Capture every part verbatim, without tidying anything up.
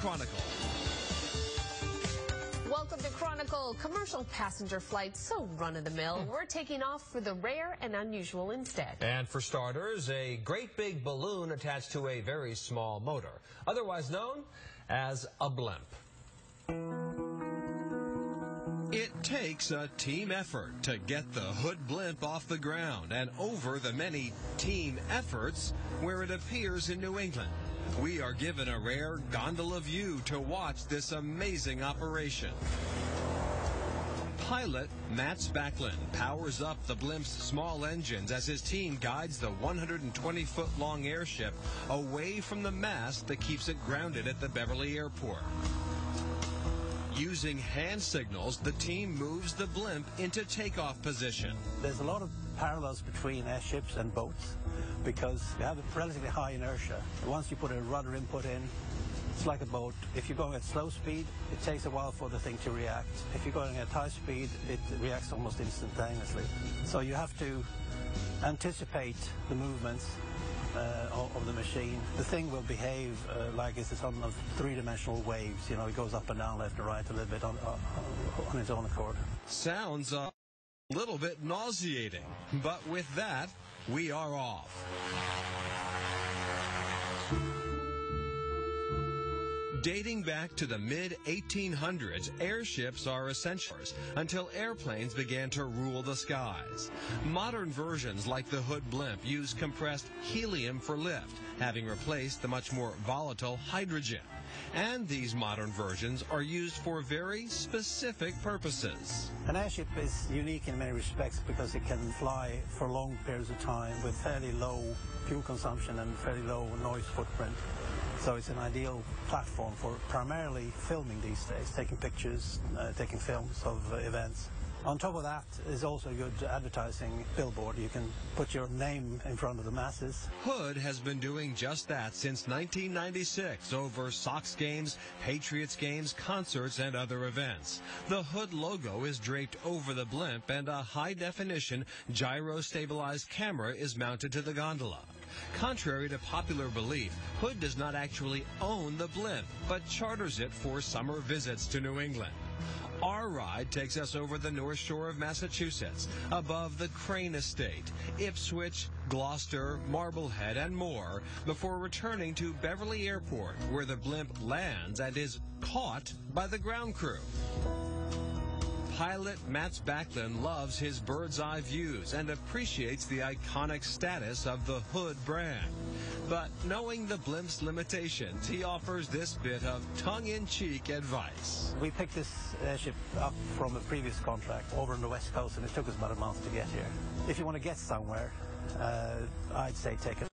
Chronicle. Welcome to Chronicle. Commercial passenger flights, so run-of-the-mill. We're taking off for the rare and unusual instead. And for starters, a great big balloon attached to a very small motor, otherwise known as a blimp. It takes a team effort to get the Hood Blimp off the ground and over the many team efforts where it appears in New England. We are given a rare gondola view to watch this amazing operation. Pilot Matt Backlund powers up the Blimp's small engines as his team guides the one hundred twenty foot long airship away from the mast that keeps it grounded at the Beverly Airport. Using hand signals, the team moves the blimp into takeoff position. There's a lot of parallels between airships and boats because you have a relatively high inertia. Once you put a rudder input in, it's like a boat. If you're going at slow speed, it takes a while for the thing to react. If you're going at high speed, it reacts almost instantaneously. So you have to anticipate the movements Uh, of the machine. The thing will behave uh, like it's on three-dimensional waves. You know, it goes up and down, left and right, a little bit on, uh, on its own accord. Sounds a little bit nauseating, but with that, we are off. Dating back to the mid eighteen hundreds, airships are essentials until airplanes began to rule the skies. Modern versions like the Hood Blimp use compressed helium for lift, having replaced the much more volatile hydrogen. And these modern versions are used for very specific purposes. An airship is unique in many respects because it can fly for long periods of time with fairly low fuel consumption and fairly low noise footprint. So it's an ideal platform for primarily filming these days, taking pictures, uh, taking films of uh, events. On top of that is also a good advertising billboard. You can put your name in front of the masses. Hood has been doing just that since nineteen ninety-six over Sox games, Patriots games, concerts, and other events. The Hood logo is draped over the blimp, and a high-definition gyro-stabilized camera is mounted to the gondola. Contrary to popular belief, Hood does not actually own the blimp, but charters it for summer visits to New England. Our ride takes us over the north shore of Massachusetts, above the Crane Estate, Ipswich, Gloucester, Marblehead, and more, before returning to Beverly Airport, where the blimp lands and is caught by the ground crew. Pilot Matt Backlund loves his bird's eye views and appreciates the iconic status of the Hood brand. But knowing the blimp's limitations, he offers this bit of tongue-in-cheek advice. We picked this airship up from a previous contract over on the West Coast, and it took us about a month to get here. If you want to get somewhere, uh, I'd say take it.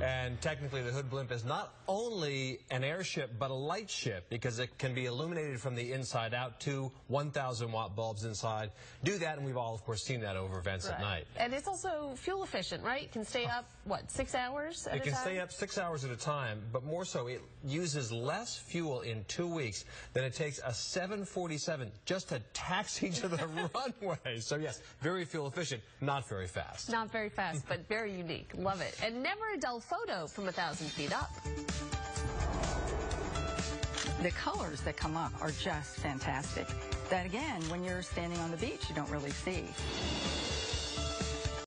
And technically, the Hood Blimp is not only an airship, but a light ship, because it can be illuminated from the inside out to one thousand watt bulbs inside. Do that, and we've all, of course, seen that over events right at night. And it's also fuel efficient, right? It can stay up, what, six hours at it a time? It can stay up six hours at a time, but more so, it uses less fuel in two weeks than it takes a seven forty-seven just to taxi to the runway. So, yes, very fuel efficient, not very fast. Not very fast, but very unique. Love it. And never a dull photo from a thousand feet up. The colors that come up are just fantastic. That, again, when you're standing on the beach, you don't really see.